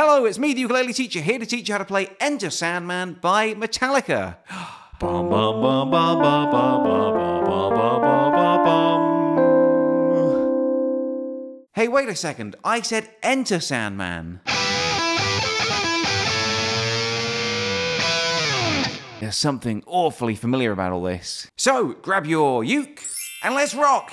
Hello, it's me, the ukulele teacher, here to teach you how to play Enter Sandman by Metallica. Hey, wait a second. I said Enter Sandman. There's something awfully familiar about all this. So, grab your uke and let's rock!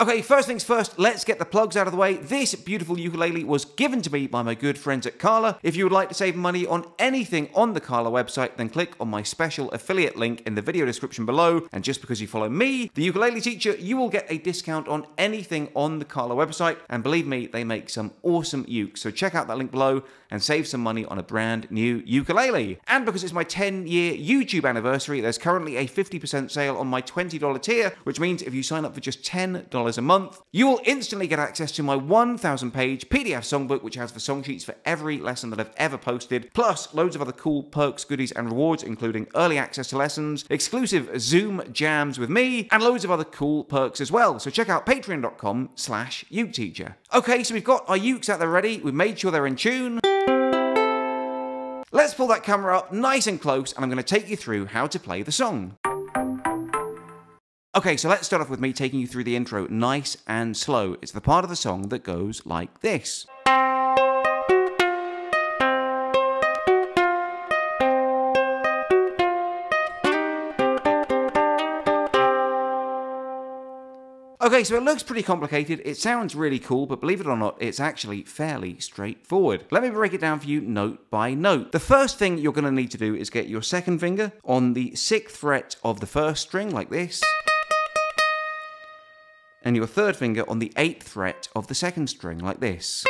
Okay, first things first, let's get the plugs out of the way. This beautiful ukulele was given to me by my good friends at Kala. If you would like to save money on anything on the Kala website, then click on my special affiliate link in the video description below. And just because you follow me, the ukulele teacher, you will get a discount on anything on the Kala website. And believe me, they make some awesome ukes. So check out that link below and save some money on a brand new ukulele. And because it's my 10-year YouTube anniversary, there's currently a 50% sale on my $20 tier, which means if you sign up for just $10 a month, you will instantly get access to my 1,000-page PDF songbook, which has the song sheets for every lesson that I've ever posted, plus loads of other cool perks, goodies, and rewards, including early access to lessons, exclusive Zoom jams with me, and loads of other cool perks as well. So check out patreon.com/uketeacher. Okay, so we've got our ukes out there ready. We've made sure they're in tune. Let's pull that camera up nice and close, and I'm going to take you through how to play the song. Okay, so let's start off with me taking you through the intro nice and slow. It's the part of the song that goes like this. Okay, so it looks pretty complicated, it sounds really cool, but believe it or not, it's actually fairly straightforward. Let me break it down for you note by note. The first thing you're going to need to do is get your second finger on the 6th fret of the 1st string, like this, and your third finger on the 8th fret of the 2nd string, like this.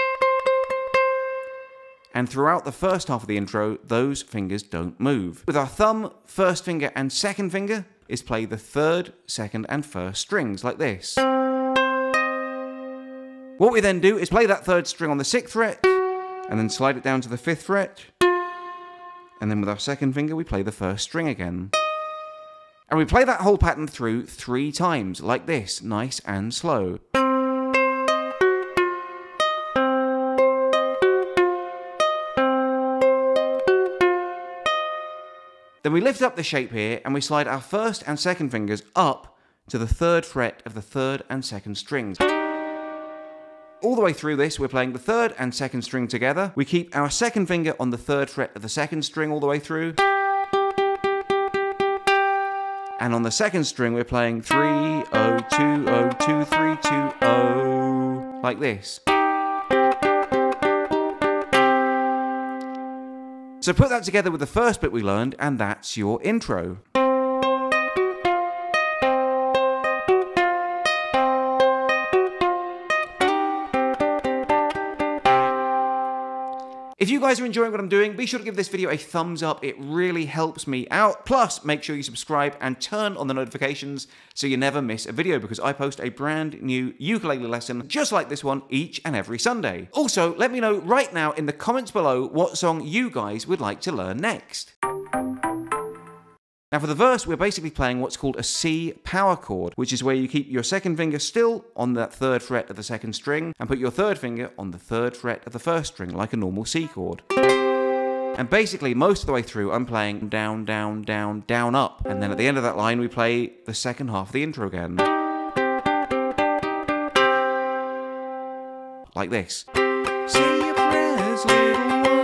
And throughout the first half of the intro, those fingers don't move. With our thumb, 1st finger and 2nd finger, is play the 3rd, 2nd and 1st strings, like this. What we then do is play that 3rd string on the 6th fret, and then slide it down to the 5th fret, and then with our 2nd finger we play the 1st string again. And we play that whole pattern through 3 times, like this, nice and slow. Then we lift up the shape here and we slide our 1st and 2nd fingers up to the 3rd fret of the 3rd and 2nd strings. All the way through this, we're playing the 3rd and 2nd string together. We keep our 2nd finger on the 3rd fret of the 2nd string all the way through. And on the 2nd string, we're playing 3, 0, 2, 0, 2, 3, 2, 0, like this. So put that together with the first bit we learned, and that's your intro. If you guys are enjoying what I'm doing, be sure to give this video a thumbs up. It really helps me out. Plus, make sure you subscribe and turn on the notifications so you never miss a video, because I post a brand new ukulele lesson just like this one each and every Sunday. Also, let me know right now in the comments below what song you guys would like to learn next. Now for the verse, we're basically playing what's called a C power chord, which is where you keep your 2nd finger still on that 3rd fret of the 2nd string, and put your 3rd finger on the 3rd fret of the 1st string, like a normal C chord. And basically, most of the way through, I'm playing down, down, down, down, up. And then at the end of that line, we play the second half of the intro again. Like this. Say your prayers, little one.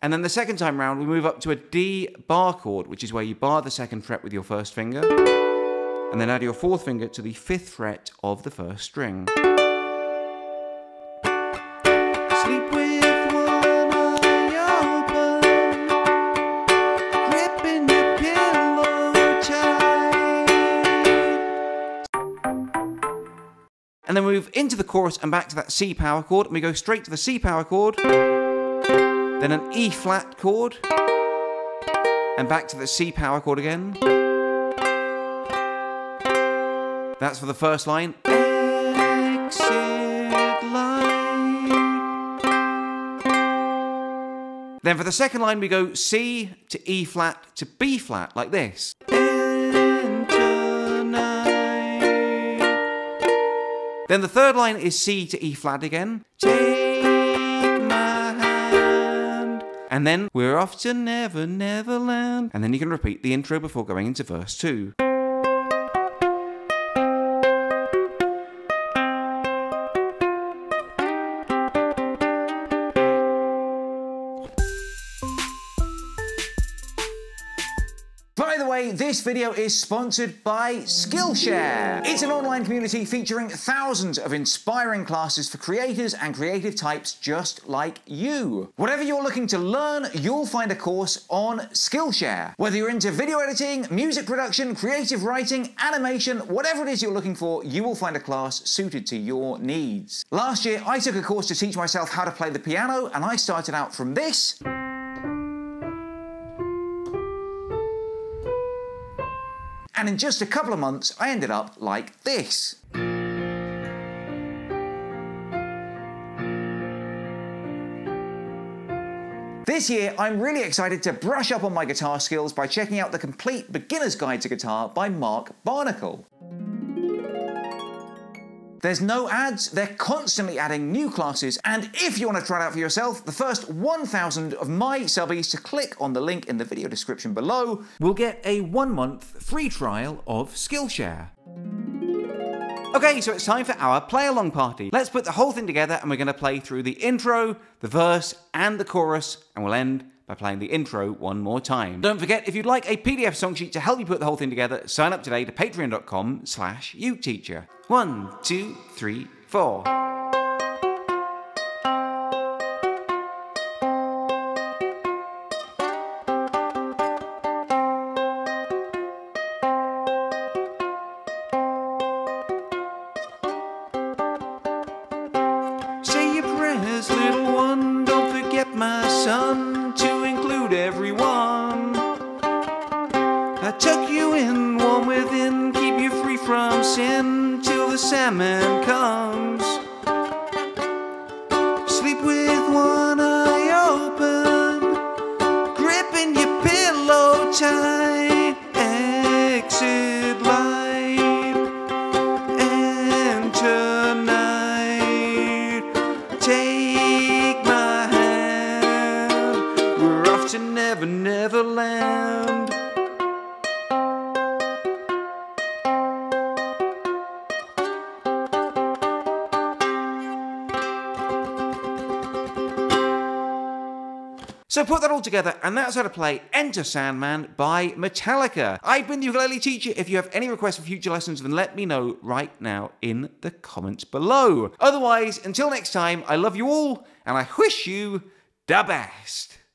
And then the second time round, we move up to a D bar chord, which is where you bar the 2nd fret with your 1st finger, and then add your 4th finger to the 5th fret of the 1st string. Sleep with one eye open, gripping your pillow tight. And then we move into the chorus and back to that C power chord, and we go straight to the C power chord. Then an E flat chord, and back to the C power chord again. That's for the first line. Exit line. Then for the second line we go C to E flat to B flat, like this. Then the third line is C to E flat again. Take my hand. And then we're off to Never Never Land. And then you can repeat the intro before going into verse 2. This video is sponsored by Skillshare. It's an online community featuring thousands of inspiring classes for creators and creative types just like you. Whatever you're looking to learn, you'll find a course on Skillshare. Whether you're into video editing, music production, creative writing, animation, whatever it is you're looking for, you will find a class suited to your needs. Last year, I took a course to teach myself how to play the piano, and I started out from this. And in just a couple of months, I ended up like this. This year, I'm really excited to brush up on my guitar skills by checking out the complete Beginner's Guide to Guitar by Mark Barnacle. There's no ads, they're constantly adding new classes, and if you want to try it out for yourself, the first 1,000 of my subbies to click on the link in the video description below will get a 1-month free trial of Skillshare. Okay, so it's time for our play-along party. Let's put the whole thing together and we're going to play through the intro, the verse, and the chorus, and we'll end by playing the intro one more time. Don't forget, if you'd like a PDF song sheet to help you put the whole thing together, sign up today to patreon.com/youteacher. 1, 2, 3, 4. Say your prayers, little one, don't forget my son, to include everyone. I tuck you in, warm within, keep you free from sin, till the Sandman comes. Sleep with one eye open, gripping your pillow tight. Exit light, enter night. Take my hand, we're off to Never Never Land. So put that all together, and that's how to play Enter Sandman by Metallica. I've been the ukulele teacher. If you have any requests for future lessons, then let me know right now in the comments below. Otherwise, until next time, I love you all, and I wish you the best.